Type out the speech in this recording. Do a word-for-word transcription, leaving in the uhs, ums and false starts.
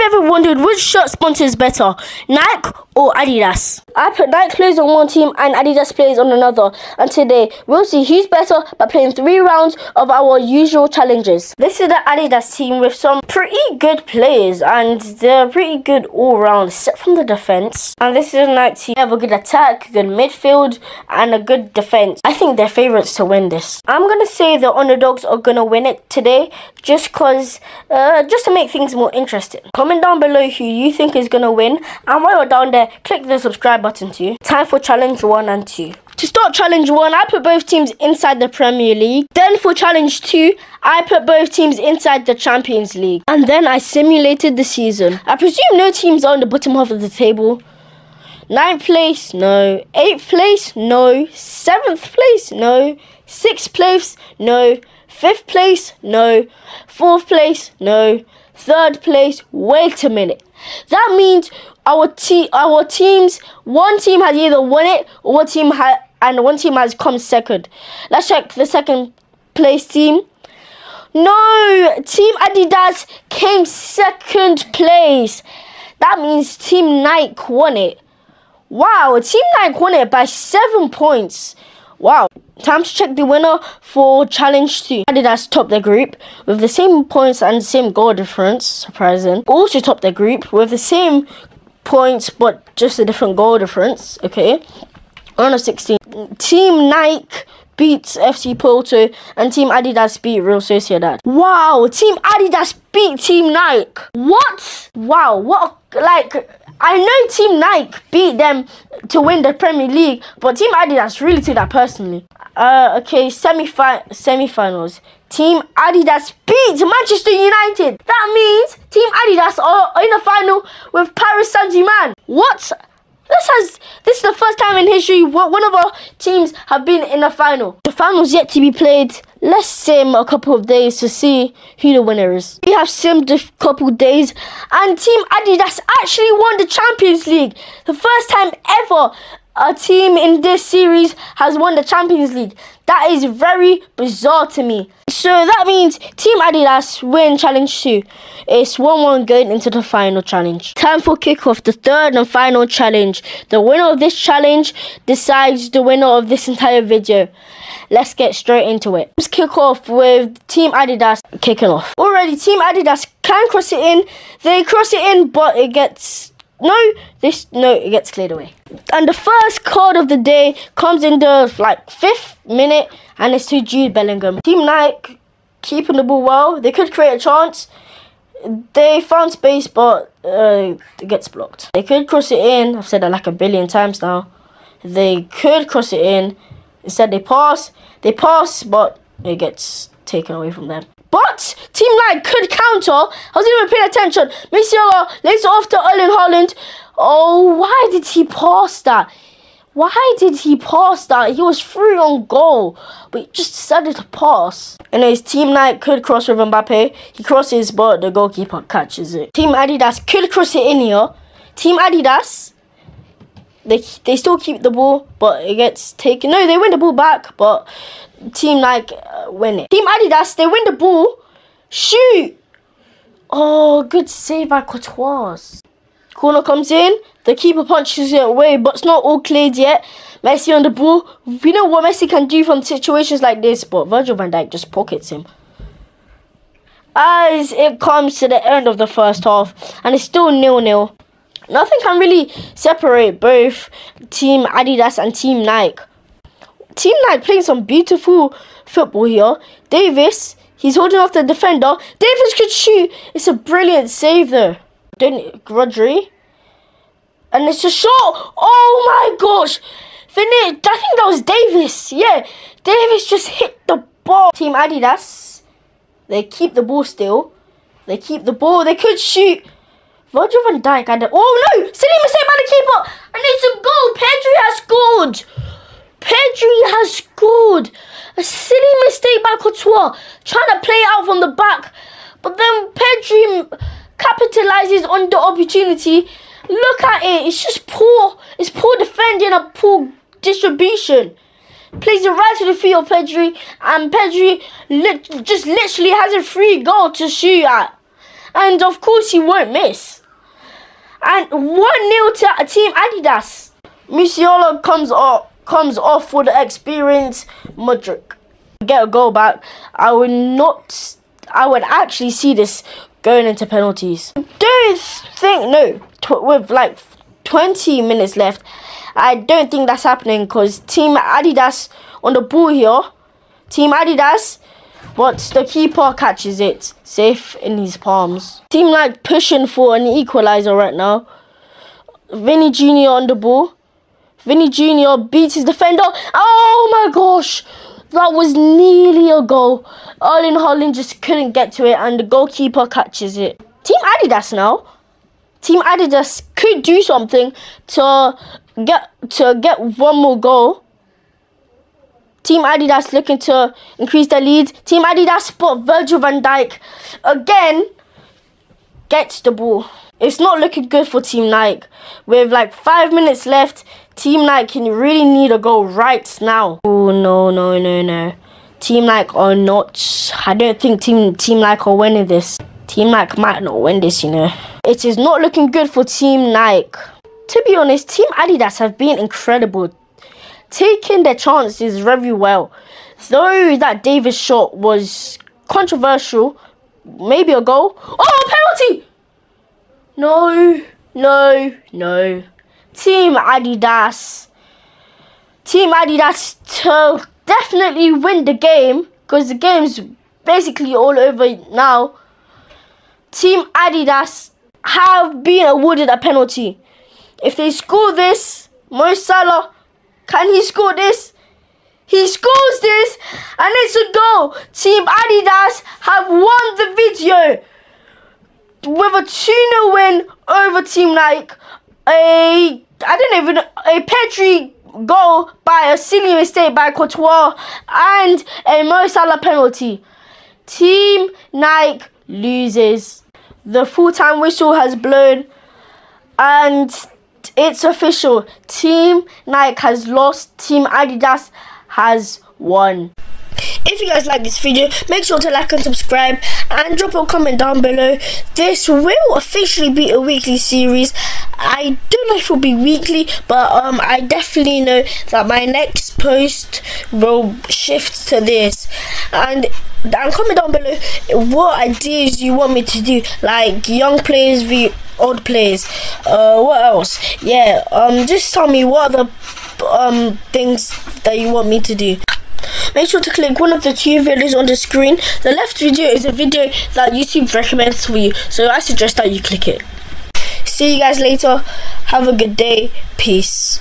Have you ever wondered which shirt sponsor is better, Nike or Adidas? I put Nike players on one team and Adidas players on another, and today we'll see who's better by playing three rounds of our usual challenges. This is the Adidas team with some pretty good players, and they're pretty good all round except from the defense. And this is a Nike team. They have a good attack, good midfield, and a good defense. I think they're favorites to win this. I'm gonna say the underdogs are gonna win it today, just cause, uh, just to make things more interesting. Comment down below who you think is gonna win, and while you're down there, click the subscribe button too. Time for challenge one and two. To start challenge one, I put both teams inside the Premier League. Then for challenge two, I put both teams inside the Champions League. And then I simulated the season. I presume no teams are on the bottom half of the table. Ninth place, no. Eighth place, no. Seventh place, no. Sixth place, no. Fifth place, no. Fourth place, no. Third place, wait a minute. That means our, te our teams, one team has either won it or one team has... and one team has come second. Let's check the second place team. No, Team Adidas came second place. That means Team Nike won it. Wow, Team Nike won it by seven points. Wow. Time to check the winner for challenge two. Adidas topped their group with the same points and the same goal difference. Surprising. Also topped their group with the same points but just a different goal difference. Okay. Round of sixteen. Team Nike beats F C Porto and Team Adidas beat Real Sociedad. Wow, Team Adidas beat Team Nike. What? Wow, what? Like, I know Team Nike beat them to win the Premier League, but Team Adidas really took that personally. Uh, okay, semi-fi- semi-finals. Team Adidas beats Manchester United. That means Team Adidas are in the final with Paris Saint-Germain. What? This has this is the first time in history one of our teams have been in the final. The final's yet to be played. Let's sim a couple of days to see who the winner is. We have simmed a couple of days and Team Adidas actually won the Champions League. The first time ever a team in this series has won the Champions League. That is very bizarre to me. So that means Team Adidas win challenge two. It's one one going into the final challenge. Time for kickoff, the third and final challenge. The winner of this challenge decides the winner of this entire video. Let's get straight into it. Let's kick off with Team Adidas kicking off. Already Team Adidas can cross it in. They cross it in, but it gets... No, this no, it gets cleared away. And the first card of the day comes in the like fifth minute, and it's to Jude Bellingham. Team Nike keeping the ball well. They could create a chance. They found space, but uh, it gets blocked. They could cross it in. I've said that like a billion times now. They could cross it in. Instead, they pass. They pass, but it gets taken away from them. But Team Nike could counter. I wasn't even paying attention. Musiala lays it off to Erling Haaland. Oh, why did he pass that? Why did he pass that? He was free on goal, but he just decided to pass. And his Team Nike could cross with Mbappe. He crosses, but the goalkeeper catches it. Team Adidas could cross it in here. Team Adidas, they, they still keep the ball, but it gets taken. No, they win the ball back, but... Team Nike uh, win it. Team Adidas, they win the ball. Shoot! Oh, good save by Courtois. Corner comes in. The keeper punches it away, but it's not all cleared yet. Messi on the ball. We know what Messi can do from situations like this, but Virgil van Dijk just pockets him. As it comes to the end of the first half, and it's still nil nil. Nothing can really separate both Team Adidas and Team Nike. Team Nike playing some beautiful football here. Davis, he's holding off the defender. Davis could shoot. It's a brilliant save though. Don't Rodri. And it's a shot. Oh my gosh. Vinny, I think that was Davis. Yeah. Davis just hit the ball. Team Adidas, they keep the ball still. They keep the ball. They could shoot. Virgil van Dijk. And oh no. Silly mistake by the keeper. And it's a goal. Pedri has scored. Pedri has scored. A silly mistake by Courtois, trying to play out from the back, but then Pedri capitalizes on the opportunity. Look at it. It's just poor. It's poor defending and poor distribution. Plays it right to the feet of Pedri, and Pedri li just literally has a free goal to shoot at. and of course he won't miss. And one nil to Team Adidas. Musiala comes off, comes off for the experienced Modric. Get a goal back. I would not. I would actually see this going into penalties. Don't think no. Tw with like twenty minutes left, I don't think that's happening because Team Adidas on the ball here. Team Adidas, but the keeper catches it safe in his palms. Team like pushing for an equalizer right now. Vinny Junior on the ball. Vinny Junior beats his defender. Oh my gosh! That was nearly a goal. Erling Haaland just couldn't get to it and the goalkeeper catches it. Team Adidas now. Team Adidas could do something to get to get one more goal. Team Adidas looking to increase their lead. Team Adidas, but Virgil van Dijk again gets the ball. It's not looking good for Team Nike. With like five minutes left, Team Nike can really need a goal right now. Oh no no no no! Team Nike are not. I don't think Team Team Nike are winning this. Team Nike might not win this, you know. It is not looking good for Team Nike. To be honest, Team Adidas have been incredible, taking their chances very well. Though that Davis shot was controversial, maybe a goal. Oh, penalty! No, no, no. Team Adidas. Team Adidas to definitely win the game because the game's basically all over now. Team Adidas have been awarded a penalty. If they score this, Mo Salah, can he score this? He scores this and it's a goal. Team Adidas have won the video with a two nil win over Team Nike. A, I don't even, a Pedri goal by a silly mistake by Courtois and a Mo Salah penalty. Team Nike loses. The full-time whistle has blown and it's official. Team Nike has lost. Team Adidas has won. If you guys like this video, make sure to like and subscribe and drop a comment down below. This will officially be a weekly series. I don't know if it will be weekly, but um, I definitely know that my next post will shift to this. And, and comment down below what ideas you want me to do, like young players v old players. Uh, what else? Yeah, um, just tell me what other um, things that you want me to do. Make sure to click one of the two videos on the screen. The left video is a video that YouTube recommends for you, so I suggest that you click it. See you guys later. Have a good day. Peace.